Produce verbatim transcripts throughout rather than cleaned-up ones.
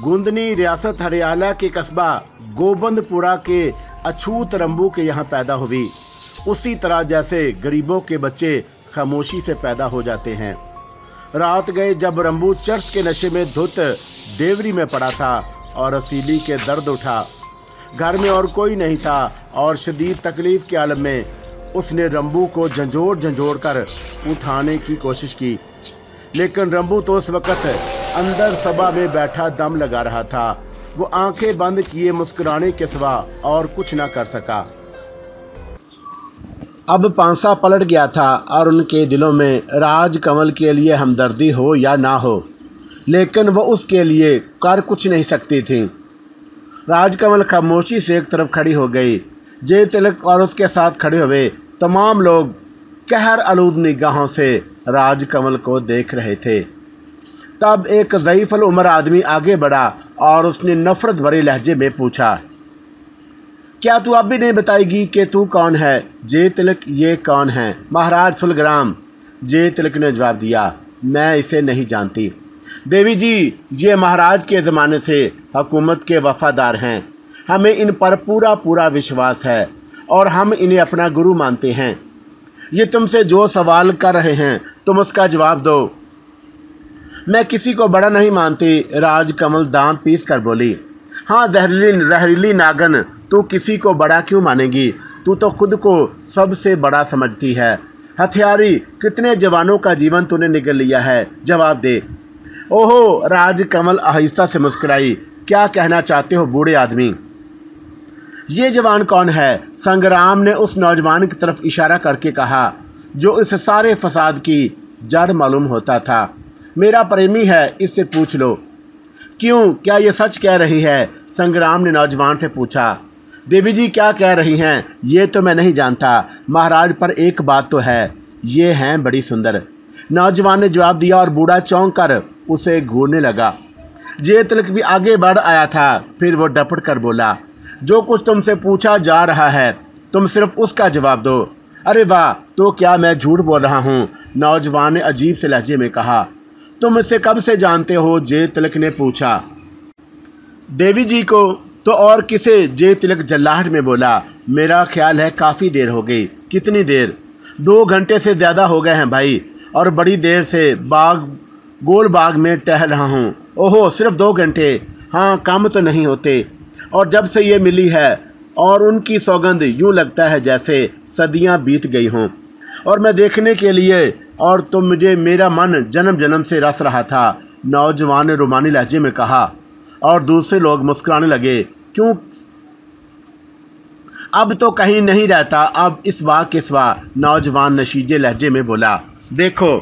गुंदनी रियासत हरियाणा के कस्बा गोबंदपुरा के अछूत रंबू के यहाँ पैदा हुई। उसी तरह जैसे गरीबों के बच्चे खामोशी से पैदा हो जाते हैं। रात गए जब रंबू चर्च के नशे में धुत देवरी में पड़ा था और रसीली के दर्द उठा। घर में और कोई नहीं था और शदीद तकलीफ के आलम में उसने रंबू को झंझोड़ झंझोड़ कर उठाने की कोशिश की, लेकिन रंबू तो उस वक़्त अंदर सभा में बैठा दम लगा रहा था। वो आंखें बंद किए मुस्कुराने के सिवा और कुछ ना कर सका। अब पांसा पलट गया था और उनके दिलों में राजकमल के लिए हमदर्दी हो या ना हो, लेकिन वो उसके लिए कर कुछ नहीं सकती थी। राजकमल खामोशी से एक तरफ खड़ी हो गई। जय तिलक और उसके साथ खड़े हुए तमाम लोग कहर आलूद निगाहों से राजकमल को देख रहे थे। तब एक ज़ईफ़ुल उम्र आदमी आगे बढ़ा और उसने नफरत भरे लहजे में पूछा, क्या तू अब भी नहीं बताएगी कि तू कौन है? जय तिलक, ये कौन है? महाराज सुलग्राम। जय तिलक ने जवाब दिया, मैं इसे नहीं जानती देवी जी, ये महाराज के ज़माने से हुकूमत के वफादार हैं। हमें इन पर पूरा पूरा विश्वास है और हम इन्हें अपना गुरु मानते हैं। ये तुमसे जो सवाल कर रहे हैं तुम उसका जवाब दो। मैं किसी को बड़ा नहीं मानती, राजकमल दांत पीस कर बोली। हाँ जहरीली जहरीली नागन, तू किसी को बड़ा क्यों मानेगी? तू तो खुद को सबसे बड़ा समझती है। हथियारी, कितने जवानों का जीवन तूने निगल लिया है, जवाब दे। ओहो, राजकमल आहिस्ता से मुस्कुराई, क्या कहना चाहते हो बूढ़े आदमी? ये जवान कौन है? संग्राम ने उस नौजवान की तरफ इशारा करके कहा जो इस सारे फसाद की जड़ मालूम होता था। मेरा प्रेमी है, इससे पूछ लो। क्यों, क्या ये सच कह रही है? संग्राम ने नौजवान से पूछा। देवी जी क्या कह रही हैं ये तो मैं नहीं जानता, महाराज पर एक बात तो है, ये हैं बड़ी सुंदर। नौजवान ने जवाब दिया और बूढ़ा चौंक कर उसे घूरने लगा। जय तिलक भी आगे बढ़ आया था। फिर वो डपट कर बोला, जो कुछ तुमसे पूछा जा रहा है तुम सिर्फ उसका जवाब दो। अरे वाह, तो क्या मैं झूठ बोल रहा हूँ? नौजवान ने अजीब से लहजे में कहा। तुम इसे कब से जानते हो? जय तिलक ने पूछा। देवी जी को तो और किसे? जय तिलक जल्लाहट में बोला। मेरा ख्याल है काफ़ी देर हो गई। कितनी देर? दो घंटे से ज़्यादा हो गए हैं भाई, और बड़ी देर से बाग गोलबाग में टहल रहा हूँ। ओहो, सिर्फ दो घंटे? हाँ, काम तो नहीं होते। और जब से ये मिली है और उनकी सौगंध, यूँ लगता है जैसे सदियां बीत गई हों। और मैं देखने के लिए और तो मुझे मेरा मन जन्म जन्म से रस रहा था, नौजवान ने रोमानी लहजे में कहा। और दूसरे लोग मुस्कुराने लगे। क्यों, अब तो कहीं नहीं रहता अब इस बात के सिवा, नौजवान नशीजे लहजे में बोला। देखो,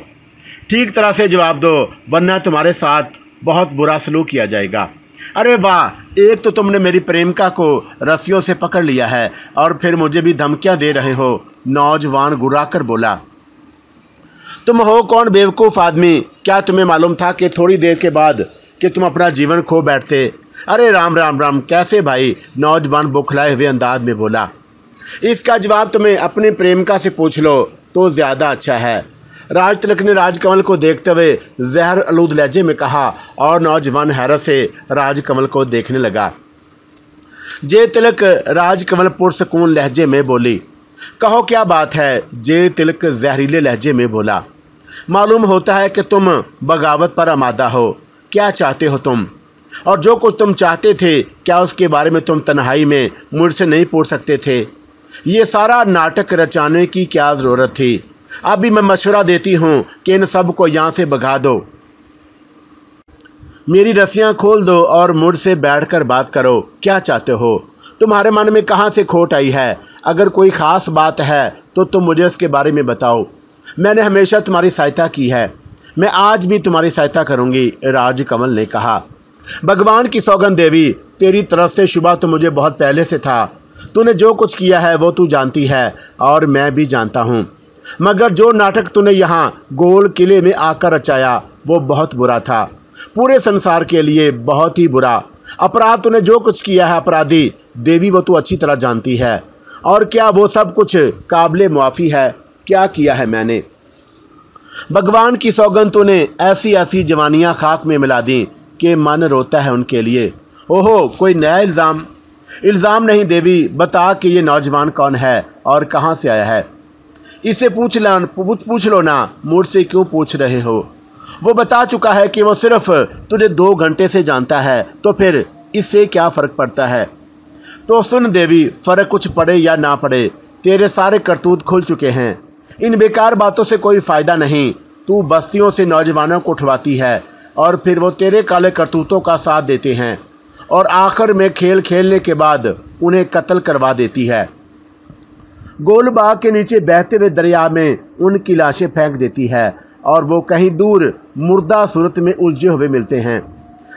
ठीक तरह से जवाब दो वरना तुम्हारे साथ बहुत बुरा सलूक किया जाएगा। अरे वाह, एक तो तुमने मेरी प्रेमिका को रस्सियों से पकड़ लिया है और फिर मुझे भी धमकियां दे रहे हो, नौजवान गुर्राकर बोला। तुम हो कौन बेवकूफ़ आदमी? क्या तुम्हें मालूम था कि थोड़ी देर के बाद कि तुम अपना जीवन खो बैठते? अरे राम राम राम, कैसे भाई, नौजवान बुखलाए हुए अंदाज में बोला। इसका जवाब तुम्हें अपनी प्रेमिका से पूछ लो तो ज़्यादा अच्छा है। राज तिलक ने राजकमल को देखते हुए जहर आलूद लहजे में कहा और नौजवान हैरत से राजकमल को देखने लगा। जय तिलक, राजकमल पुरसकून लहजे में बोली। कहो क्या बात है? जय तिलक जहरीले लहजे में बोला। मालूम होता है कि तुम बगावत पर आमादा हो। क्या चाहते हो तुम? और जो कुछ तुम चाहते थे क्या उसके बारे में तुम तन्हाई में मुझसे नहीं पूछ सकते थे? ये सारा नाटक रचाने की क्या ज़रूरत थी? अभी मैं मशवरा देती हूँ कि इन सब को यहाँ से भगा दो। मेरी रस्सियाँ खोल दो और मुझ से बैठकर बात करो। क्या चाहते हो? तुम्हारे मन में कहाँ से खोट आई है? अगर कोई ख़ास बात है तो तुम मुझे उसके बारे में बताओ। मैंने हमेशा तुम्हारी सहायता की है, मैं आज भी तुम्हारी सहायता करूँगी, राजकमल ने कहा। भगवान की सौगंध देवी, तेरी तरफ से शुबा तो मुझे बहुत पहले से था। तूने जो कुछ किया है वो तू जानती है और मैं भी जानता हूँ, मगर जो नाटक तूने यहाँ गोल किले में आकर रचाया वो बहुत बुरा था, पूरे संसार के लिए बहुत ही बुरा। अपराध तूने जो कुछ किया है अपराधी देवी, वो तू अच्छी तरह जानती है। और क्या वो सब कुछ काबिल मुआफ़ी है? क्या किया है मैंने? भगवान की सौगंध तूने ऐसी ऐसी जवानियाँ खाक में मिला दी के मन रोता है उनके लिए। ओहो, कोई नया इल्ज़ाम इल्ज़ाम नहीं देवी, बता कि ये नौजवान कौन है और कहाँ से आया है। इसे पूछ ला पूछ, पूछ लो ना, मुझसे क्यों पूछ रहे हो। वो बता चुका है कि वो सिर्फ तुझे दो घंटे से जानता है, तो फिर इससे क्या फ़र्क पड़ता है। तो सुन देवी, फ़र्क कुछ पड़े या ना पड़े, तेरे सारे करतूत खुल चुके हैं। इन बेकार बातों से कोई फ़ायदा नहीं। तू बस्तियों से नौजवानों को उठवाती है और फिर वो तेरे काले करतूतों का साथ देते हैं और आखिर में खेल खेलने के बाद उन्हें कत्ल करवा देती है। गोलबाग के नीचे बहते हुए दरिया में उनकी लाशें फेंक देती है और वो कहीं दूर मुर्दा सूरत में उलझे हुए मिलते हैं।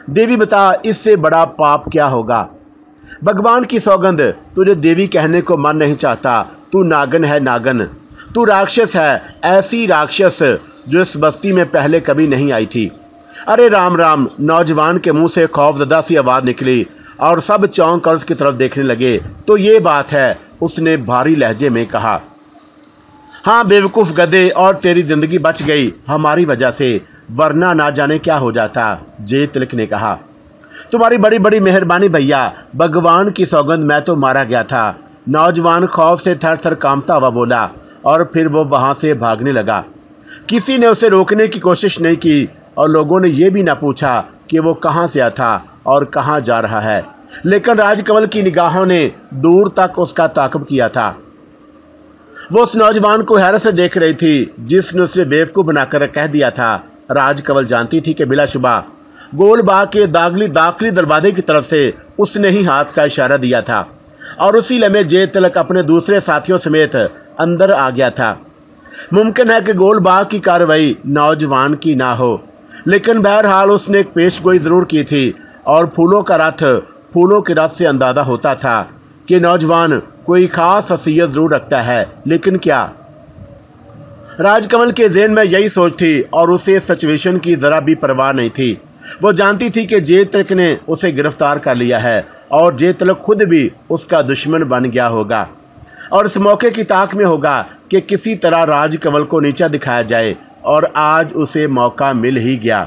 देवी बता, इससे बड़ा पाप क्या होगा। भगवान की सौगंध, तुझे देवी कहने को मन नहीं चाहता। तू नागन है, नागन। तू राक्षस है, ऐसी राक्षस जो इस बस्ती में पहले कभी नहीं आई थी। अरे राम राम। नौजवान के मुंह से खौफजदा सी आवाज़ निकली और सब चौंक कर उसकी तरफ देखने लगे। तो ये बात है, उसने भारी लहजे में कहा। हाँ बेवकूफ़ गधे, और तेरी ज़िंदगी बच गई हमारी वजह से, वरना ना जाने क्या हो जाता। जय तिलक ने कहा, तुम्हारी बड़ी बड़ी मेहरबानी भैया, भगवान की सौगंध मैं तो मारा गया था। नौजवान खौफ से थर थर कांपता हुआ बोला और फिर वो वहाँ से भागने लगा। किसी ने उसे रोकने की कोशिश नहीं की और लोगों ने यह भी ना पूछा कि वो कहाँ से आया था और कहाँ जा रहा है, लेकिन राजकमल की निगाहों ने दूर तक उसका ताक़ब किया था। वो उस नौजवान को हैरत से देख रही थी जिसने उसे बेवकूफ़ बनाकर कह दिया था। राजकमल जानती थी कि बिलाशुबा गोलबाग के दागली दाखिली दरवाजे की तरफ से उसने ही हाथ का इशारा दिया था और उसी लम्हे जय तिलक अपने दूसरे साथियों समेत अंदर आ गया था। मुमकिन है कि गोलबाग की कार्रवाई नौजवान की ना हो, लेकिन बहरहाल उसने एक पेशगोई ज़रूर की थी और फूलों का रथ फूलों के रथ से अंदाज़ा होता था कि नौजवान कोई ख़ास हसीयत ज़रूर रखता है, लेकिन क्या। राजकमल के ज़हन में यही सोच थी और उसे सिचुएशन की ज़रा भी परवाह नहीं थी। वो जानती थी कि जय तिलक ने उसे गिरफ्तार कर लिया है और जय तिलक खुद भी उसका दुश्मन बन गया होगा और इस मौके की ताक में होगा कि किसी तरह राजकमल को नीचा दिखाया जाए, और आज उसे मौका मिल ही गया।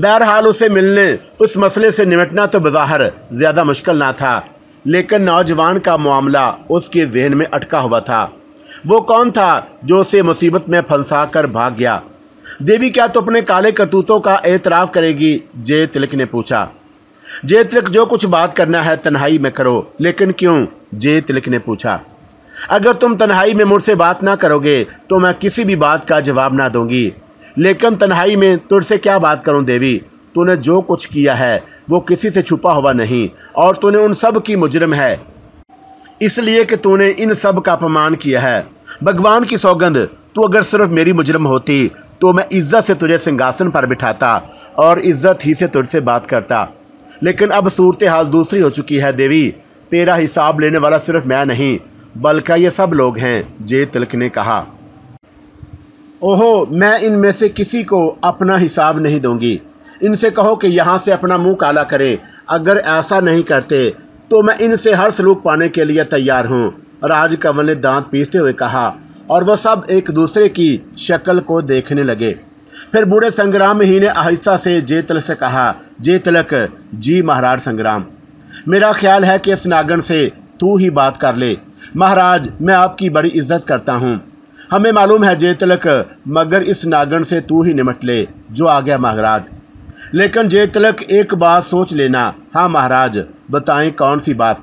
बहरहाल उसे मिलने उस मसले से निपटना तो बज़ाहिर ज़्यादा मुश्किल ना था, लेकिन नौजवान का मामला उसके जहन में अटका हुआ था। वो कौन था जो उसे मुसीबत में फंसा कर भाग गया। देवी, क्या तो अपने काले करतूतों का एतराफ़ करेगी? जय तिलक ने पूछा। जय तिलक, जो कुछ बात करना है तन्हाई में करो। लेकिन क्यों? जय तिलक ने पूछा। अगर तुम तन्हाई में मुझसे बात ना करोगे तो मैं किसी भी बात का जवाब ना दूंगी, लेकिन तन्हाई में तुझसे क्या बात करूं देवी। तूने जो कुछ किया है वो किसी से छुपा हुआ नहीं और तूने उन सब की मुजरिम है, इसलिए कि तूने इन सब का अपमान किया है। भगवान की सौगंध, तू अगर सिर्फ मेरी मुजरिम होती तो मैं इज्जत से तुझे सिंहासन पर बिठाता और इज्जत ही से तुझसे बात करता, लेकिन अब सूरत हाल दूसरी हो चुकी है देवी। तेरा हिसाब लेने वाला सिर्फ मैं नहीं बल्कि ये सब लोग हैं, जय तिलक ने कहा। ओहो, मैं इनमें से किसी को अपना हिसाब नहीं दूंगी। इनसे कहो कि यहाँ से अपना मुंह काला करें। अगर ऐसा नहीं करते तो मैं इनसे हर सलूक पाने के लिए तैयार हूँ, राजकमल ने दांत पीसते हुए कहा। और वह सब एक दूसरे की शक्ल को देखने लगे। फिर बूढ़े संग्राम ही ने आहिस्ता से जय तिलक से कहा, जय तिलक जी। महाराज संग्राम, मेरा ख्याल है कि इस नागन से तू ही बात कर ले। महाराज, मैं आपकी बड़ी इज्जत करता हूँ। हमें मालूम है जय तिलक, मगर इस नागन से तू ही निमट ले। जो आ गया महाराज। लेकिन जय तिलक, एक बात सोच लेना। हाँ महाराज, बताएं कौन सी बात।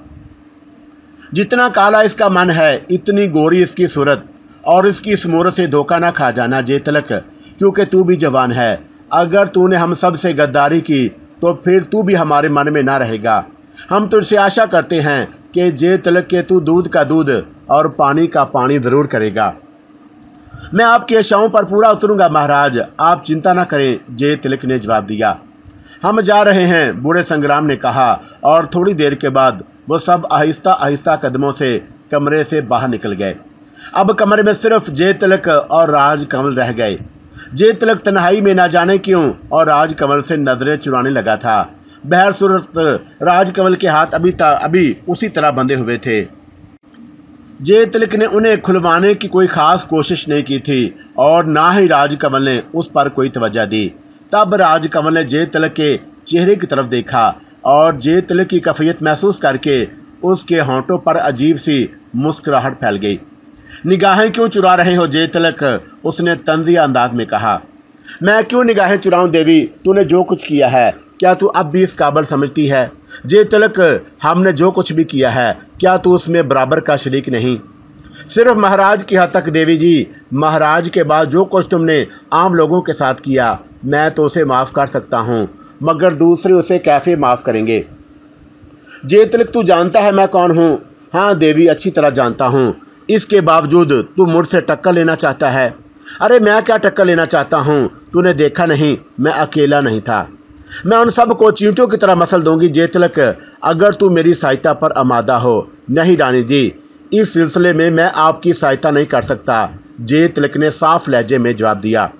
जितना काला इसका मन है, इतनी गोरी इसकी सूरत, और इसकी सूरत से धोखा ना खा जाना जय तिलक, क्योंकि तू भी जवान है। अगर तूने हम सब से गद्दारी की तो फिर तू भी हमारे मन में ना रहेगा। हम तुझसे आशा करते हैं कि जय तिलक के तू दूध का दूध और पानी का पानी ज़रूर करेगा। मैं आपकी आशाओं पर पूरा उतरूंगा महाराज, आप चिंता ना करें, जय तिलक ने जवाब दिया। हम जा रहे हैं, बूढ़े संग्राम ने कहा। और थोड़ी देर के बाद वो सब आहिस्ता आहिस्ता कदमों से कमरे से बाहर निकल गए। अब कमरे में सिर्फ जय तिलक और राजकमल रह गए। जय तिलक तन्हाई में ना जाने क्यों और राजकमल से नजरें चुराने लगा था। बहर सूरत राजकमल के हाथ अभी अभी उसी तरह बंधे हुए थे। जय तिलक ने उन्हें खुलवाने की कोई ख़ास कोशिश नहीं की थी और ना ही राजकमल ने उस पर कोई तवज्जो दी, तब राजकमल ने जय तिलक के चेहरे की तरफ देखा और जय तिलक की कैफियत महसूस करके उसके होंठों पर अजीब सी मुस्कुराहट फैल गई। निगाहें क्यों चुरा रहे हो जय तिलक, उसने तंज़िया अंदाज में कहा। मैं क्यों निगाहें चुराऊं देवी, तूने जो कुछ किया है क्या तू अब भी इस काबिल समझती है? जय तिलक, हमने जो कुछ भी किया है क्या तू उसमें बराबर का शरीक नहीं? सिर्फ महाराज की हद तक देवी जी, महाराज के बाद जो कुछ तुमने आम लोगों के साथ किया मैं तो उसे माफ़ कर सकता हूँ, मगर दूसरे उसे कैफे माफ़ करेंगे। जय तिलक, तू जानता है मैं कौन हूँ? हाँ देवी, अच्छी तरह जानता हूँ। इसके बावजूद तू मुझसे टक्कर लेना चाहता है? अरे मैं क्या टक्कर लेना चाहता हूँ, तूने देखा नहीं मैं अकेला नहीं था। मैं उन सब को चींटों की तरह मसल दूंगी जय तिलक, अगर तू मेरी सहायता पर आमादा हो। नहीं रानी जी, इस सिलसिले में मैं आपकी सहायता नहीं कर सकता, जय तिलक ने साफ लहजे में जवाब दिया।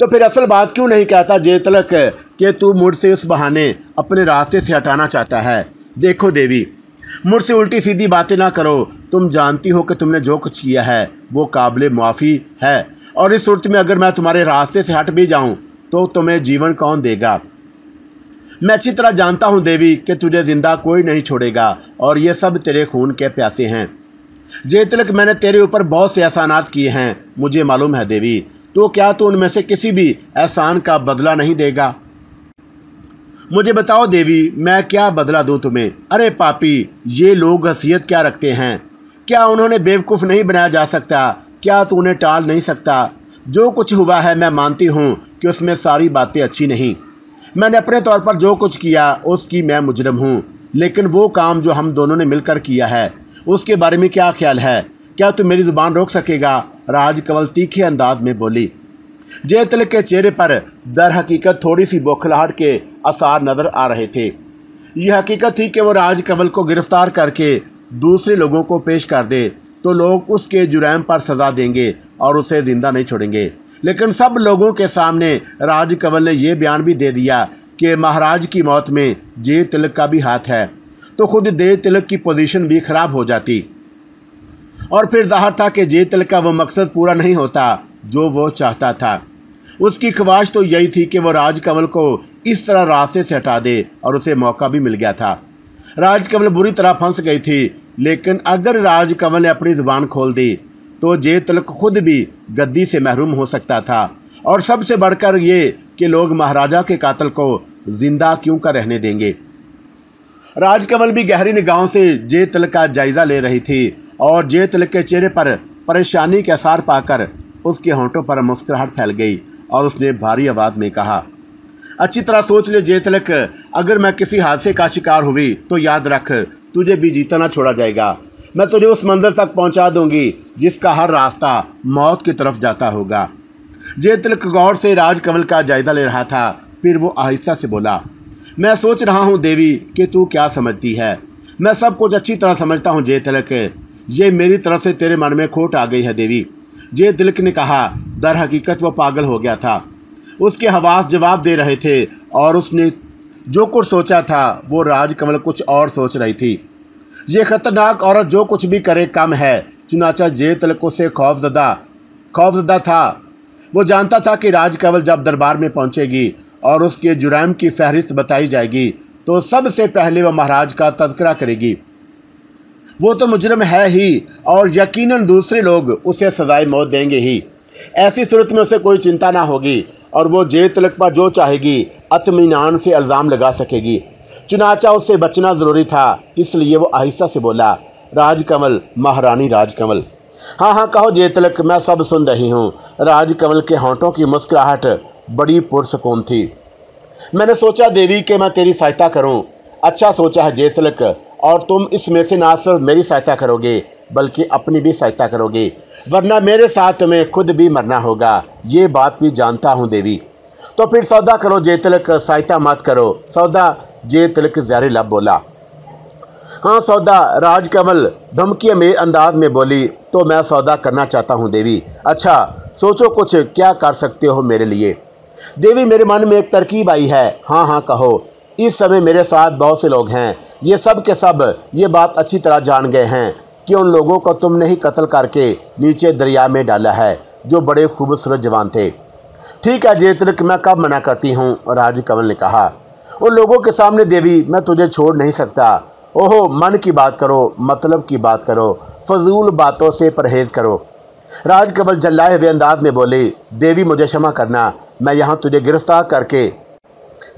तो फिर असल बात क्यों नहीं कहता जय तिलक कि तू मुझसे उस बहाने अपने रास्ते से हटाना चाहता है? देखो देवी, मुझसे उल्टी सीधी बातें ना करो, तुम जानती हो कि तुमने जो कुछ किया है वो काबिल मुआफ़ी है, और इस सूरत में अगर मैं तुम्हारे रास्ते से हट भी जाऊं तो तुम्हें जीवन कौन देगा? मैं अच्छी तरह जानता हूं देवी कि तुझे ज़िंदा कोई नहीं छोड़ेगा, और ये सब तेरे खून के प्यासे हैं। जय तिलक, मैंने तेरे ऊपर बहुत से एहसानात किए हैं, मुझे मालूम है देवी, तो क्या तू उनमें से किसी भी एहसान का बदला नहीं देगा? मुझे बताओ देवी, मैं क्या बदला दूं तुम्हें? अरे पापी, ये लोग हसीयत क्या रखते हैं? क्या उन्होंने बेवकूफ़ नहीं बनाया जा सकता? क्या तू उन्हें टाल नहीं सकता? जो कुछ हुआ है मैं मानती हूँ कि उसमें सारी बातें अच्छी नहीं, मैंने अपने तौर पर जो कुछ किया उसकी मैं मुजरिम हूँ, लेकिन वो काम जो हम दोनों ने मिलकर किया है उसके बारे में क्या ख्याल है? क्या तू मेरी ज़ुबान रोक सकेगा? राजकमल तीखे अंदाज में बोली। जय तिलक के चेहरे पर दर हकीकत थोड़ी सी बौखलाहट के आसार नज़र आ रहे थे। यह हकीकत थी कि वो राजकमल को गिरफ्तार करके दूसरे लोगों को पेश कर दे तो लोग उसके जुर्म पर सज़ा देंगे और उसे ज़िंदा नहीं छोड़ेंगे, लेकिन सब लोगों के सामने राजकमल ने यह बयान भी दे दिया कि महाराज की मौत में जय तिलक का भी हाथ है, तो खुद जय तिलक की पोजीशन भी ख़राब हो जाती, और फिर जाहिर था कि जय तिलक का वह मकसद पूरा नहीं होता जो वो चाहता था। उसकी ख्वाहिश तो यही थी कि वह राजकमल को इस तरह रास्ते से हटा दे, और उसे मौका भी मिल गया था। राजकमल बुरी तरह फंस गई थी, लेकिन अगर राजकमल ने अपनी ज़ुबान खोल दी तो जय तिलक खुद भी गद्दी से महरूम हो सकता था, और सबसे बढ़कर ये कि लोग महाराजा के कातिल को जिंदा क्यों कर रहने देंगे। राजकमल भी गहरी निगाहों से जय तिलक का जायज़ा ले रही थी, और जय तिलक के चेहरे पर परेशानी के आसार पाकर उसके होंठों पर मुस्कुराहट फैल गई, और उसने भारी आवाज़ में कहा, अच्छी तरह सोच ले जय तिलक, अगर मैं किसी हादसे का शिकार हुई तो याद रख तुझे भी जीता ना छोड़ा जाएगा। मैं तुझे उस मंदिर तक पहुंचा दूंगी जिसका हर रास्ता मौत की तरफ जाता होगा। जय तिलक गौर से राजकमल का जायजा ले रहा था, फिर वो आहिस्ता से बोला, मैं सोच रहा हूं देवी कि तू क्या समझती है। मैं सब कुछ अच्छी तरह समझता हूं जय तिलक, ये मेरी तरफ से तेरे मन में खोट आ गई है देवी। जय तिलक ने कहा। दर हकीकत वह पागल हो गया था, उसके हवास जवाब दे रहे थे, और उसने जो कुछ सोचा था वो राजकमल कुछ और सोच रही थी। ये खतरनाक औरत जो कुछ भी करे कम है, चुनाचा जय तिलक उससे खौफजदा खौफजदा था। वो जानता था कि राजकमल जब दरबार में पहुंचेगी और उसके जुर्म की फहरिस्त बताई जाएगी तो सबसे पहले वह महाराज का तज़किरा करेगी। वो तो मुजरिम है ही, और यकीनन दूसरे लोग उसे सजाए मौत देंगे ही। ऐसी सूरत में उसे कोई चिंता ना होगी, और वो जय तिलक पर जो चाहेगी इत्मीनान से इल्ज़ाम लगा सकेगी। चुनाचा उससे बचना ज़रूरी था, इसलिए वो आहिस्ता से बोला, राजकमल, महारानी राजकमल। हाँ हाँ कहो जय तिलक, मैं सब सुन रही हूँ। राजकमल के होंठों की मुस्कुराहट बड़ी पुरसकून थी। मैंने सोचा देवी कि मैं तेरी सहायता करूँ। अच्छा सोचा है जय तिलक, और तुम इसमें से ना सिर्फ मेरी सहायता करोगे बल्कि अपनी भी सहायता करोगे, वरना मेरे साथ तुम्हें खुद भी मरना होगा, ये बात भी जानता हूँ देवी। तो फिर सौदा करो जय तिलक, सहायता मत करो सौदा, जय तिलक ज़ारी लब बोला। हाँ सौदा, राजकमल धमकी में अंदाज में बोली, तो मैं सौदा करना चाहता हूँ देवी। अच्छा सोचो कुछ, क्या कर सकते हो मेरे लिए? देवी मेरे मन में एक तरकीब आई है। हाँ हाँ कहो। इस समय मेरे साथ बहुत से लोग हैं, ये सब के सब ये बात अच्छी तरह जान गए हैं कि उन लोगों को तुमने ही कत्ल करके नीचे दरिया में डाला है जो बड़े खूबसूरत जवान थे। ठीक है जय तिलक, मैं कब मना करती हूँ, राजकमल ने कहा। उन लोगों के सामने देवी मैं तुझे छोड़ नहीं सकता। ओहो, मन की बात करो, मतलब की बात करो, फजूल बातों से परहेज करो। राजकमल जल्लाए हुए अंदाज में बोले, देवी मुझे क्षमा करना, मैं यहाँ तुझे गिरफ्तार करके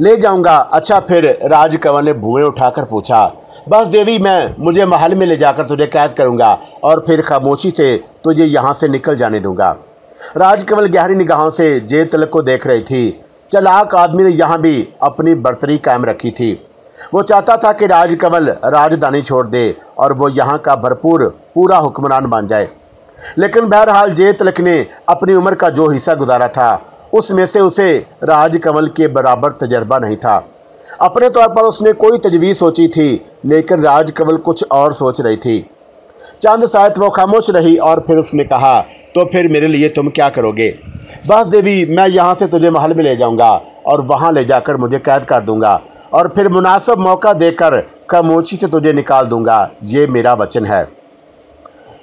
ले जाऊंगा। अच्छा फिर, राजकमल ने भुएं उठाकर पूछा। बस देवी, मैं मुझे महल में ले जाकर तुझे कैद करूंगा और फिर खामोशी से तुझे यहाँ से निकल जाने दूंगा। राजकमल गहरी निगाहों से जय तिलक को देख रही थी। चालाक आदमी ने यहाँ भी अपनी बर्तरी कायम रखी थी। वो चाहता था कि राजकमल राजधानी छोड़ दे और वो यहाँ का भरपूर पूरा हुक्मरान बन जाए, लेकिन बहरहाल जय तिलक ने अपनी उम्र का जो हिस्सा गुजारा था उसमें से उसे राजकमल के बराबर तजर्बा नहीं था। अपने तौर पर उसने कोई तजवीज़ सोची थी, लेकिन राजकमल कुछ और सोच रही थी। चंद साथ वो खामोश रही और फिर उसने कहा, तो फिर मेरे लिए तुम क्या करोगे? बस देवी, मैं यहाँ से तुझे महल में ले जाऊँगा और वहाँ ले जाकर मुझे कैद कर दूँगा और फिर मुनासिब मौका देकर खामोशी से तुझे निकाल दूँगा, ये मेरा वचन है।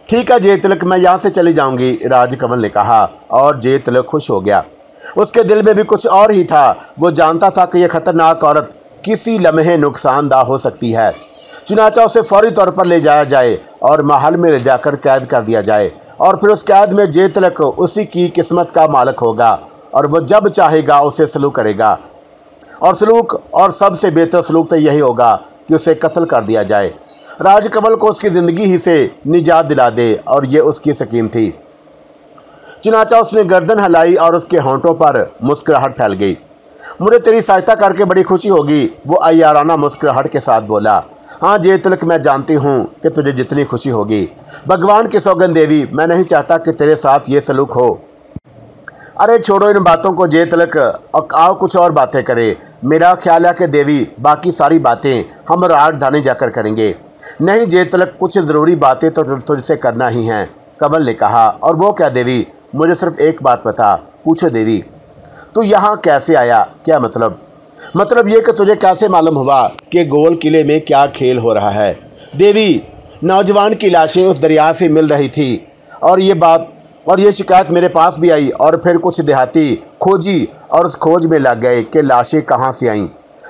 ठीक है जय तिलक, मैं यहाँ से चली जाऊँगी, राजकमल ने कहा और जय तिलक खुश हो गया। उसके दिल में भी कुछ और ही था। वो जानता था कि यह खतरनाक औरत किसी लम्हे नुकसानदाह हो सकती है, चुनाचा उसे फौरी तौर पर ले जाया जाए और महल में ले जाकर कैद कर दिया जाए और फिर उस कैद में जय तिलक उसी की किस्मत का मालिक होगा और वह जब चाहेगा उसे सलूक करेगा और सलूक और सबसे बेहतर सलूक तो यही होगा कि उसे कत्ल कर दिया जाए, राजकमल को उसकी ज़िंदगी ही से निजात दिला दे, और ये उसकी स्कीम थी। चुनाचा उसने गर्दन हिलाई और उसके होंठों पर मुस्कुराहट फैल गई। मुझे तेरी सहायता करके बड़ी खुशी होगी, वो अयाराना मुस्कुराहट के साथ बोला। हाँ जय तिलक, मैं जानती हूँ कि तुझे जितनी खुशी होगी। भगवान की सौगंध देवी, मैं नहीं चाहता कि तेरे साथ ये सलूक हो। अरे छोड़ो इन बातों को जय तिलक, आओ कुछ और बातें करें। मेरा ख्याल है कि देवी बाकी सारी बातें हम राजधानी जाकर करेंगे। नहीं जय तिलक, कुछ ज़रूरी बातें तो तुझसे करना ही हैं, कमल ने कहा। और वो क्या देवी, मुझे सिर्फ एक बात पता। पूछो देवी। तू यहाँ कैसे आया? क्या मतलब? मतलब ये कि तुझे कैसे मालूम हुआ कि गोल किले में क्या खेल हो रहा है? देवी, नौजवान की लाशें उस दरिया से मिल रही थी और ये बात और ये शिकायत मेरे पास भी आई और फिर कुछ देहाती खोजी और उस खोज में लग गए कि लाशें कहाँ से आईं।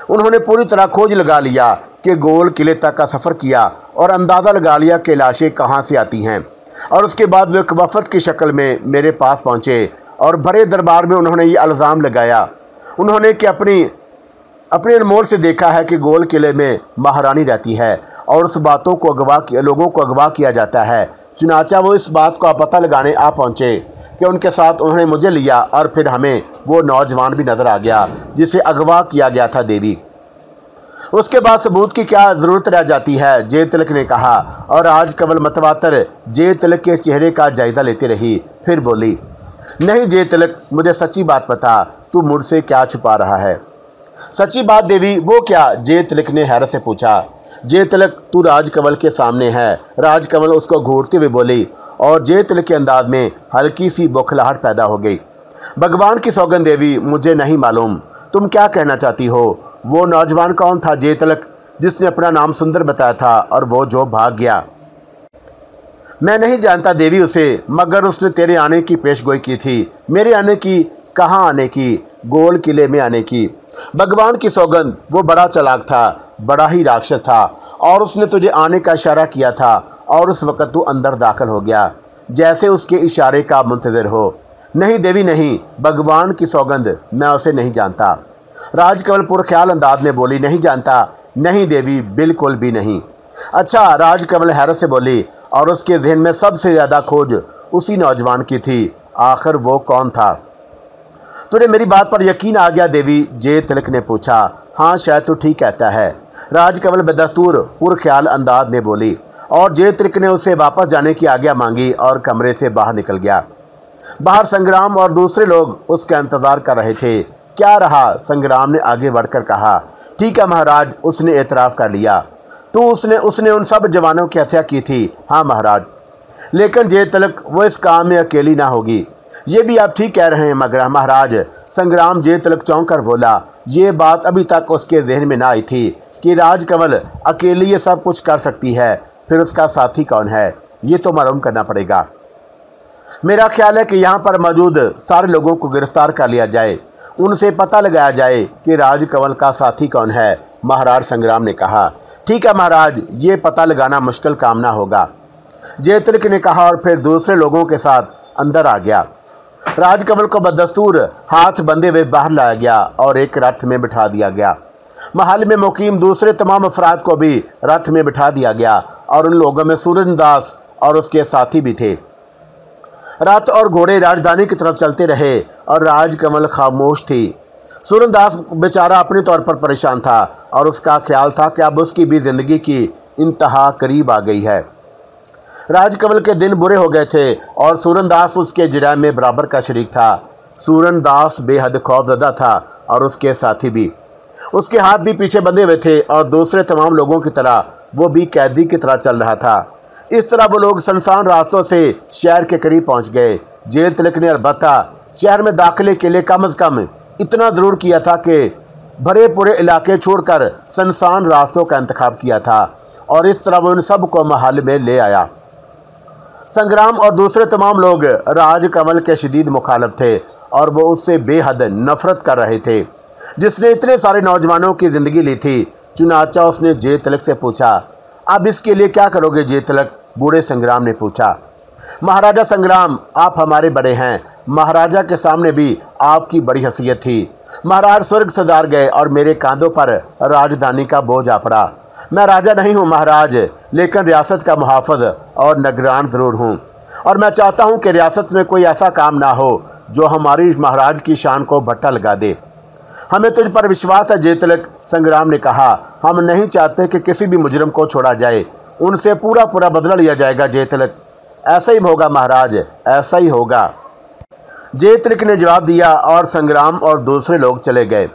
उन्होंने पूरी तरह खोज लगा लिया कि गोल किले तक का सफ़र किया और अंदाज़ा लगा लिया कि लाशें कहाँ से आती हैं और उसके बाद वे एक वफद की शक्ल में मेरे पास पहुँचे और भरे दरबार में उन्होंने ये इल्ज़ाम लगाया उन्होंने कि अपनी अपने अनमोल से देखा है कि गोल किले में महारानी रहती है और उस बातों को अगवा किया लोगों को अगवा किया जाता है। चुनाचा वो इस बात को पता लगाने आ पहुँचे कि उनके साथ उन्होंने मुझे लिया और फिर हमें वो नौजवान भी नज़र आ गया जिसे अगवा किया गया था। देवी, उसके बाद सबूत की क्या ज़रूरत रह जाती है, जय तिलक ने कहा। और राजकमल मतवातर जय तिलक के चेहरे का जायजा लेती रही, फिर बोली, नहीं जय तिलक, मुझे सच्ची बात पता, तू मुझसे क्या छुपा रहा है? सच्ची बात देवी। वो क्या, जय तिलक ने हैरत से पूछा। जय तिलक, तू राजकमल के सामने है, राजकमल उसको घूरते हुए बोली और जय तिलक के अंदाज में हल्की सी बौखलाहट पैदा हो गई। भगवान की सौगंध देवी, मुझे नहीं मालूम तुम क्या कहना चाहती हो। वो नौजवान कौन था जय तिलक, जिसने अपना नाम सुंदर बताया था और वो जो भाग गया? मैं नहीं जानता देवी उसे, मगर उसने तेरे आने की पेशगोई की थी। मेरे आने की? कहाँ आने की? गोल किले में आने की। भगवान की सौगंध, वो बड़ा चालाक था, बड़ा ही राक्षस था और उसने तुझे आने का इशारा किया था और उस वक़्त तू अंदर दाखिल हो गया, जैसे उसके इशारे का मुंतज़िर हो। नहीं देवी नहीं, भगवान की सौगंध, मैं उसे नहीं जानता, राजकमल पुरख्याल अंदाज में बोली। नहीं जानता? नहीं देवी, बिल्कुल भी नहीं। अच्छा, राजकमल हैरत से बोली, और उसके जहन में सबसे ज़्यादा खोज उसी नौजवान की थी, आखिर वो कौन था? तुझे मेरी बात पर यकीन आ गया देवी, जय तिलक ने पूछा। हाँ, शायद तो ठीक कहता है, राजकमल बदस्तूर पुरख्याल अंदाज में बोली और जय तिलक ने उसे वापस जाने की आज्ञा मांगी और कमरे से बाहर निकल गया। बाहर संग्राम और दूसरे लोग उसका इंतज़ार कर रहे थे। क्या रहा? संग्राम ने आगे बढ़कर कहा। ठीक है महाराज, उसने एतराफ़ कर लिया। तो उसने उसने उन सब जवानों की हत्या की थी। हाँ महाराज, लेकिन जय तिलक वो इस काम में अकेली ना होगी। ये भी आप ठीक कह रहे हैं मगर महाराज, संग्राम जय तिलक चौंक कर बोला। ये बात अभी तक उसके जहन में ना आई थी कि राजकमल अकेली ये सब कुछ कर सकती है, फिर उसका साथी कौन है ये तो मालूम करना पड़ेगा। मेरा ख्याल है कि यहाँ पर मौजूद सारे लोगों को गिरफ्तार कर लिया जाए, उनसे पता लगाया जाए कि राजकमल का साथी कौन है। महाराज संग्राम ने कहा, ठीक है महाराज, ये पता लगाना मुश्किल काम ना होगा। जय तिलक ने कहा और फिर दूसरे लोगों के साथ अंदर आ गया। राजकमल को बदस्तूर हाथ बंधे हुए बाहर लाया गया और एक रथ में बिठा दिया गया। महल में मुकीम दूसरे तमाम अफराद को भी रथ में बिठा दिया गया और उन लोगों में सूरनदास और उसके साथी भी थे। रथ और घोड़े राजधानी की तरफ चलते रहे और राजकमल खामोश थी। सूरनदास बेचारा अपने तौर पर परेशान था और उसका ख्याल था कि अब उसकी भी जिंदगी की इंतहा करीब आ गई है। राजकमल के दिन बुरे हो गए थे और सूरनदास उसके जुर्म में बराबर का शरीक था। सूरनदास बेहद खौफजदा था और उसके साथी भी। उसके हाथ भी पीछे बंधे हुए थे और दूसरे तमाम लोगों की तरह वो भी कैदी की तरह चल रहा था। इस तरह वो लोग सुनसान रास्तों से शहर के करीब पहुंच गए। जेल तिलक ने अलबत्ता शहर में दाखिले के लिए कम अज कम इतना ज़रूर किया था कि भरे पूरे इलाके छोड़कर सुनसान रास्तों का इंतखाब किया था और इस तरह वो उन सब को महल में ले आया। संग्राम और दूसरे तमाम लोग राजकमल के शदीद मुखालफ थे और वो उससे बेहद नफरत कर रहे थे, जिसने इतने सारे नौजवानों की ज़िंदगी ली थी। चुनाचा उसने जय तिलक से पूछा, अब इसके लिए क्या करोगे जय तिलक? बूढ़े संग्राम ने पूछा। महाराजा संग्राम, आप हमारे बड़े हैं। महाराजा के सामने भी आपकी बड़ी हैसियत थी। महाराज स्वर्ग सजार गए और मेरे कांधों पर राजधानी का बोझ आ पड़ा। मैं राजा नहीं हूँ महाराज, लेकिन रियासत का मुहाफिज और निगरान ज़रूर हूँ और मैं चाहता हूँ कि रियासत में कोई ऐसा काम ना हो जो हमारी महाराज की शान को भट्टा लगा दे। हमें तुझ पर विश्वास है जय तिलक, संग्राम ने कहा। हम नहीं चाहते कि किसी भी मुजरिम को छोड़ा जाए, उनसे पूरा पूरा बदला लिया जाएगा जय तिलक। ऐसा ही होगा महाराज, ऐसा ही होगा, जय तिलक ने जवाब दिया और संग्राम और दूसरे लोग चले गए।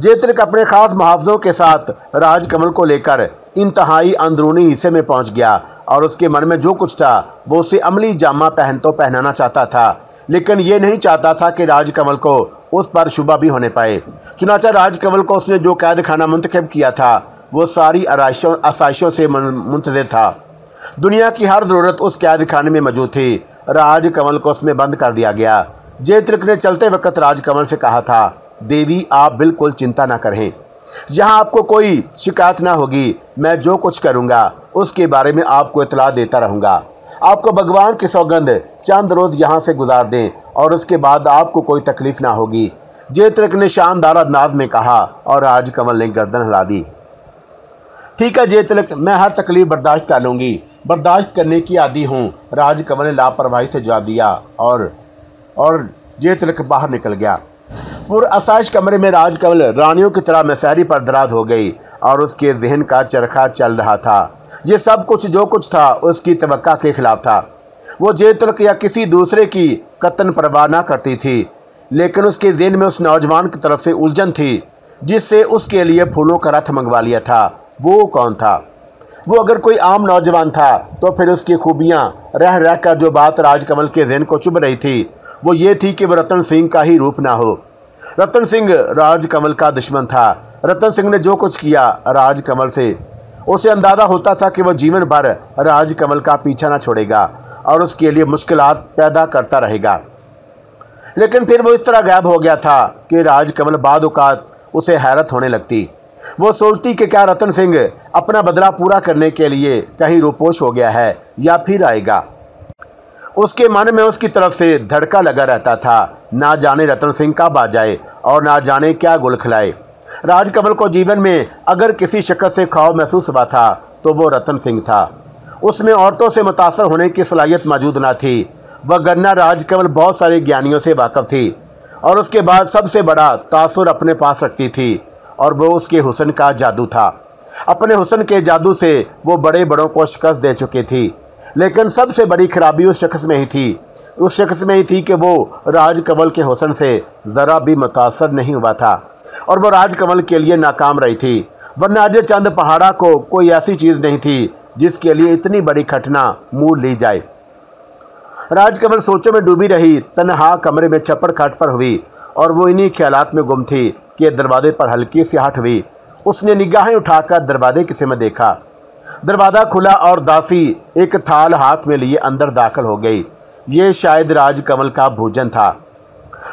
जय तिलक अपने खास मुहावजों के साथ राजकमल को लेकर इंतहाई अंदरूनी हिस्से में पहुंच गया और उसके मन में जो कुछ था वो उसे अमली जामा पहन तो पहनाना चाहता था, लेकिन ये नहीं चाहता था कि राजकमल को उस पर शुबा भी होने पाए। चुनाचा राजकमल को उसने जो कैद खाना मुंतखब किया था वो सारी आसाइशों आसाइशों से मुंतज़िर था। दुनिया की हर ज़रूरत उस कैद खाने में मौजूद थी। राजकमल को उसमें बंद कर दिया गया। जय तिलक ने चलते वक्त राजकमल से कहा था, देवी आप बिल्कुल चिंता ना करें, यहाँ आपको कोई शिकायत ना होगी। मैं जो कुछ करूँगा उसके बारे में आपको इतला देता रहूँगा। आपको भगवान की सौगंध चंद रोज़ यहाँ से गुजार दें और उसके बाद आपको कोई तकलीफ़ ना होगी, जय तिलक ने शानदार अंदाज में कहा और राजकमल ने गर्दन हिला दी। ठीक है जय तिलक, मैं हर तकलीफ बर्दाश्त कर लूँगी, बर्दाश्त करने की आदी हूँ, राजकमल ने लापरवाही से जवाब दिया और और जय तिलक बाहर निकल गया। पुरअसाइश कमरे में राजकमल रानियों की तरह मसहरी पर दराज हो गई और उसके जहन का चरखा चल रहा था। ये सब कुछ जो कुछ था उसकी तवक्का के खिलाफ था। वो जय तिलक या किसी दूसरे की कतन परवाह ना करती थी, लेकिन उसके जहन में उस नौजवान की तरफ से उलझन थी जिससे उसके लिए फूलों का रथ मंगवा लिया था। वो कौन था? वो अगर कोई आम नौजवान था तो फिर उसकी खूबियाँ रह रह कर जो बात राजकमल के जहन को चुभ रही थी वो ये थी कि वह रतन सिंह का ही रूप ना हो। रतन सिंह राजकमल का दुश्मन था। रतन सिंह ने जो कुछ किया राजकमल से, उसे अंदाजा होता था कि वह जीवन भर राजकमल का पीछा ना छोड़ेगा और उसके लिए मुश्किलात पैदा करता रहेगा। लेकिन फिर वो इस तरह गायब हो गया था कि राजकमल बाद औकात उसे हैरत होने लगती। वो सोचती कि क्या रतन सिंह अपना बदला पूरा करने के लिए कहीं रूपोश हो गया है या फिर आएगा। उसके मन में उसकी तरफ से धड़का लगा रहता था, ना जाने रतन सिंह कब आ जाए और ना जाने क्या गुल खिलाए। राजकमल को जीवन में अगर किसी शख्स से खौफ महसूस हुआ था तो वो रतन सिंह था। उसमें औरतों से मुतासर होने की सलाहियत मौजूद ना थी, वगरना राजकमल बहुत सारे ज्ञानियों से वाकफ़ थी और उसके बाद सबसे बड़ा तासुर अपने पास रखती थी और वो उसके हुस्न का जादू था। अपने हुस्न के जादू से वो बड़े बड़ों को शिकस्त दे चुकी थी, लेकिन सबसे बड़ी खराबी उस शख्स में ही थी उस शख्स में ही थी कि वो राजकमल के हुस्न से ज़रा भी मुतासर नहीं हुआ था और वो राजकमल के लिए नाकाम रही थी। वरना अजय चंद पहाड़ा को कोई ऐसी चीज़ नहीं थी जिसके लिए इतनी बड़ी घटना मोल ली जाए। राजकमल सोचों में डूबी रही। तन्हा कमरे में छप्पर खाट पर हुई और वो इन्हीं ख्यालात में गुम थी कि दरवाजे पर हल्की सियाहट हुई। उसने निगाहें उठाकर दरवाजे की सिमत देखा। दरवाज़ा खुला और दासी एक थाल हाथ में लिए अंदर दाखिल हो गई। ये शायद राजकमल का भोजन था।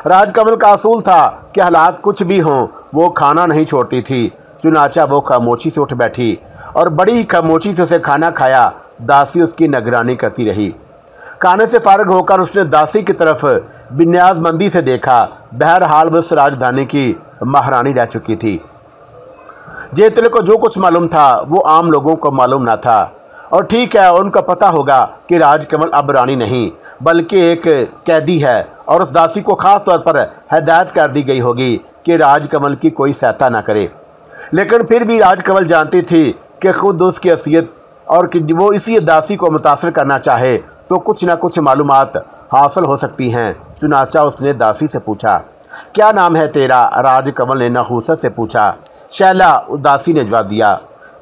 राजकमल का असूल था कि हालात कुछ भी हों वो खाना नहीं छोड़ती थी, चुनाचा वो खामोशी से उठ बैठी और बड़ी खामोशी से उसे खाना खाया। दासी उसकी निगरानी करती रही। खाने से फारग होकर उसने दासी की तरफ बिन्याजमंदी से देखा। बहरहाल वह राजधानी की महारानी रह चुकी थी। जय तिलक को जो कुछ मालूम था वो आम लोगों को मालूम ना था। और ठीक है, उनका पता होगा कि राजकमल अब रानी नहीं बल्कि एक कैदी है, और उस दासी को ख़ास तौर पर हिदायत कर दी गई होगी कि राजकमल की कोई सहायता ना करे। लेकिन फिर भी राजकमल जानती थी कि खुद उसकी हैसियत और कि वो इसी दासी को मुतासर करना चाहे तो कुछ ना कुछ मालूमात हासिल हो सकती हैं। चुनाचा उसने दासी से पूछा, क्या नाम है तेरा? राजकमल ने नखूसत से पूछा। शैला, दासी ने जवाब दिया।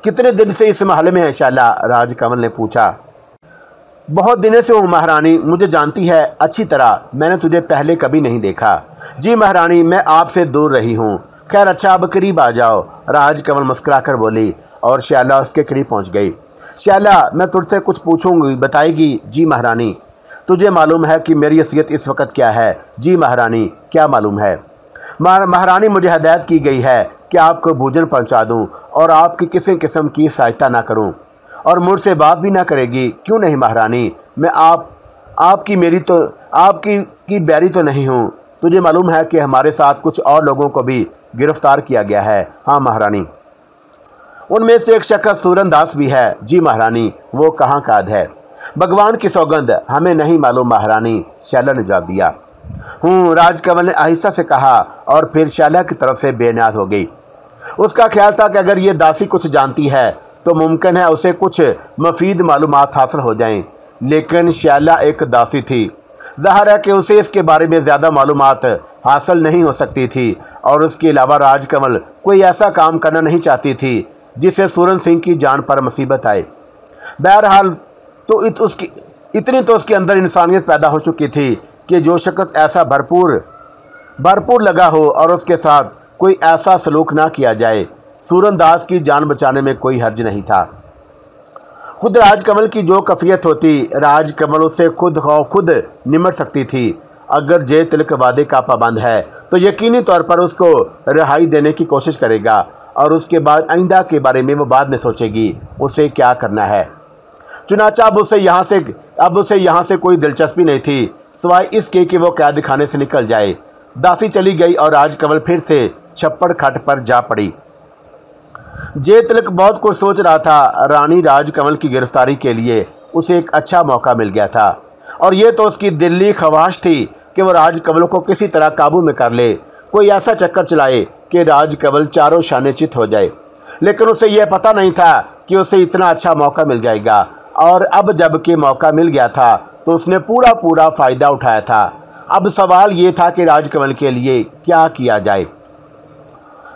कितने दिन से इस महल में है शैला? राजकमल ने पूछा। बहुत दिनों से हूँ महारानी, मुझे जानती है अच्छी तरह, मैंने तुझे पहले कभी नहीं देखा। जी महारानी, मैं आपसे दूर रही हूँ। खैर अच्छा, अब करीब आ जाओ। राजकमल मुस्कुराकर बोली और शैला उसके करीब पहुँच गई। शैला, मैं तुझसे कुछ पूछूंगी, बताएगी? जी महारानी। तुझे मालूम है कि मेरी हैसियत इस वक्त क्या है? जी महारानी। क्या मालूम है? महारानी, मुझे हिदायत की गई है कि आपको भोजन पहुंचा दूं और आपकी किसी किस्म की सहायता ना करूं, और मुझसे बात भी ना करेगी। क्यों नहीं महारानी? मैं आप आपकी मेरी तो आपकी की बैरी तो नहीं हूँ। तुझे मालूम है कि हमारे साथ कुछ और लोगों को भी गिरफ्तार किया गया है। हाँ महारानी। उनमें से एक शख्स सूरनदास भी है। जी महारानी। वो कहाँ का है? भगवान की सौगंध, हमें नहीं मालूम महारानी, शैला ने जवाब दिया। हूँ, राजकमल ने आहिस्ता से कहा और फिर शैला की तरफ से बेनियाज हो गई। उसका ख्याल था कि अगर ये दासी कुछ जानती है तो मुमकिन है उसे कुछ मफीद मालूमात हासिल हो जाएं। लेकिन शैला एक दासी थी, ज़ाहिर है कि उसे इसके बारे में ज़्यादा मालूमात हासिल नहीं हो सकती थी, और उसके अलावा राजकमल कोई ऐसा काम करना नहीं चाहती थी जिससे सूरन सिंह की जान पर मुसीबत आए। बहरहाल तो इत उसकी इतनी तो उसके अंदर इंसानियत पैदा हो चुकी थी कि जो शख्स ऐसा भरपूर भरपूर लगा हो और उसके साथ कोई ऐसा सलूक ना किया जाए, सूरनदास की जान बचाने में कोई हर्ज नहीं था। खुद राजकमल की जो कैफियत होती, राजकमल उससे खुद खुद निमट सकती थी। अगर जय तिलक वादे का पाबंद है तो यकीनी तौर पर उसको रिहाई देने की कोशिश करेगा, और उसके बाद आइंदा के बारे में वो बाद में सोचेगी उसे क्या करना है। चुनाचा अब उसे यहाँ से अब उसे यहाँ से कोई दिलचस्पी नहीं थी, सिवाय इसके कि वो कैद खाने से निकल जाए। दासी चली गई और राजकमल फिर से छप्पर खट पर जा पड़ी। जय तिलक बहुत कुछ सोच रहा था। रानी राजकमल की गिरफ्तारी के लिए उसे एक अच्छा मौका मिल गया था, और ये तो उसकी दिली ख्वाहिश थी कि वह राजकमल को किसी तरह काबू में कर ले, कोई ऐसा चक्कर चलाए कि राजकमल चारों शाने चित हो जाए। लेकिन उसे यह पता नहीं था कि उसे इतना अच्छा मौका मिल जाएगा, और अब जब कि मौका मिल गया था तो उसने पूरा पूरा फ़ायदा उठाया था। अब सवाल ये था कि राजकमल के लिए क्या किया जाए।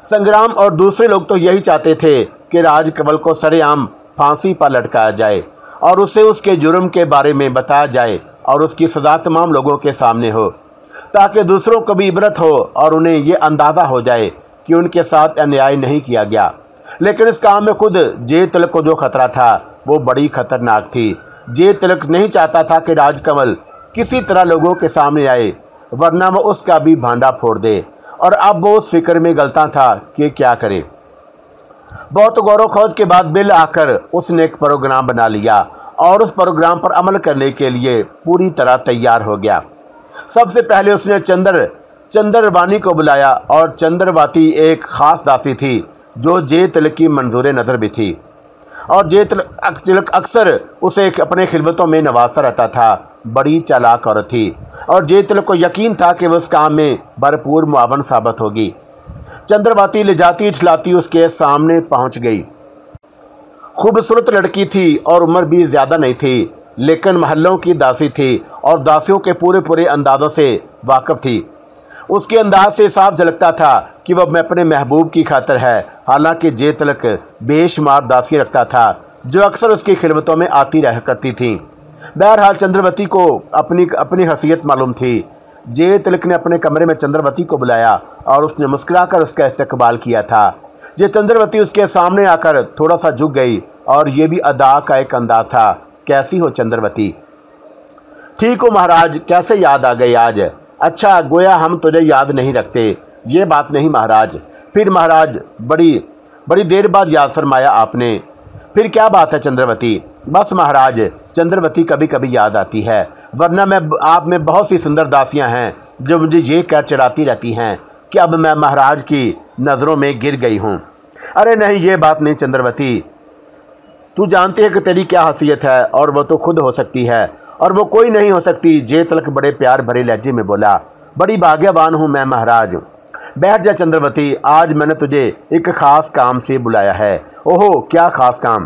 संग्राम और दूसरे लोग तो यही चाहते थे कि राजकमल को सरेआम फांसी पर लटकाया जाए और उसे उसके जुर्म के बारे में बताया जाए और उसकी सज़ा तमाम लोगों के सामने हो, ताकि दूसरों को भी इबरत हो और उन्हें यह अंदाज़ा हो जाए कि उनके साथ अन्याय नहीं किया गया। लेकिन इस काम में खुद जय तिलक को जो खतरा था वो बड़ी खतरनाक थी। जय तिलक नहीं चाहता था कि राजकमल किसी तरह लोगों के सामने आए, वरना वह उसका भी भांडा फोड़ दे, और अब वो उस फिक्र में गलता था कि क्या करे। बहुत गौर खोज के बाद बिल आकर उसने एक प्रोग्राम बना लिया और उस प्रोग्राम पर अमल करने के लिए पूरी तरह तैयार हो गया। सबसे पहले उसने चंद्र चंद्रवानी को बुलाया, और चंद्रवती एक ख़ास दासी थी जो जय तिलक की मंजूर नज़र भी थी, और जय तिलक अक्सर उसे अपने खिलबतों में नवाजता रहता था। बड़ी चालाक औरत थी, और जय तिलक को यकीन था कि वह उस काम में भरपूर मुआवन साबित होगी। चंद्रवती ले जाती इठलाती उसके सामने पहुंच गई। खूबसूरत लड़की थी और उम्र भी ज़्यादा नहीं थी, लेकिन महलों की दासी थी और दासियों के पूरे पूरे अंदाज़ों से वाकिफ़ थी। उसके अंदाज से साफ झलकता था कि वह अपने महबूब की खातिर है। हालांकि जय तिलक बेशुमार दासी रखता था जो अक्सर उसकी खिदमतों में आती रह करती थी। बहरहाल चंद्रवती को अपनी अपनी हैसियत मालूम थी। जय तिलक ने अपने कमरे में चंद्रवती को बुलाया और उसने मुस्कुराकर उसका इस्तकबाल किया था। जय चंद्रवती उसके सामने आकर थोड़ा सा झुक गई, और ये भी अदा का एक अंदाज था। कैसी हो चंद्रवती? ठीक हो महाराज, कैसे याद आ गई आज? अच्छा, गोया हम तुझे याद नहीं रखते। ये बात नहीं महाराज। फिर महाराज बड़ी बड़ी देर बाद याद फरमाया आपने। फिर क्या बात है चंद्रवती? बस महाराज, चंद्रवती कभी कभी याद आती है, वरना मैं आप में बहुत सी सुंदर दासियां हैं जो मुझे ये कह चढ़ाती रहती हैं कि अब मैं महाराज की नज़रों में गिर गई हूँ। अरे नहीं, ये बात नहीं चंद्रवती, तू जानती है कि तेरी क्या हैसियत है और वो तो खुद हो सकती है और वो कोई नहीं हो सकती। जय तिलक बड़े प्यार भरे लहजे में बोला। बड़ी भाग्यवान हूँ मैं महाराज। बैठ जा चंद्रवती, आज मैंने तुझे एक ख़ास काम से बुलाया है। ओहो, क्या ख़ास काम?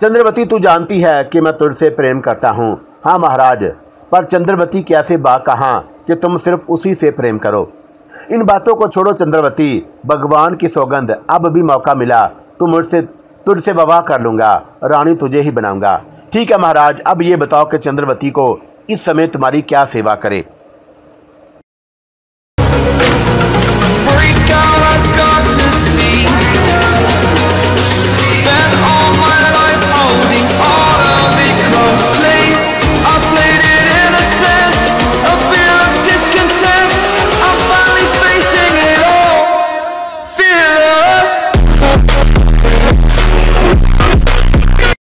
चंद्रवती तू जानती है कि मैं तुझसे प्रेम करता हूँ। हाँ महाराज। पर चंद्रवती कैसे बा कहा कि तुम सिर्फ उसी से प्रेम करो। इन बातों को छोड़ो चंद्रवती, भगवान की सौगंध अब भी मौका मिला तो मुझसे तुझसे विवाह कर लूँगा, रानी तुझे ही बनाऊँगा। ठीक है महाराज, अब ये बताओ कि चंद्रवती को इस समय तुम्हारी क्या सेवा करे।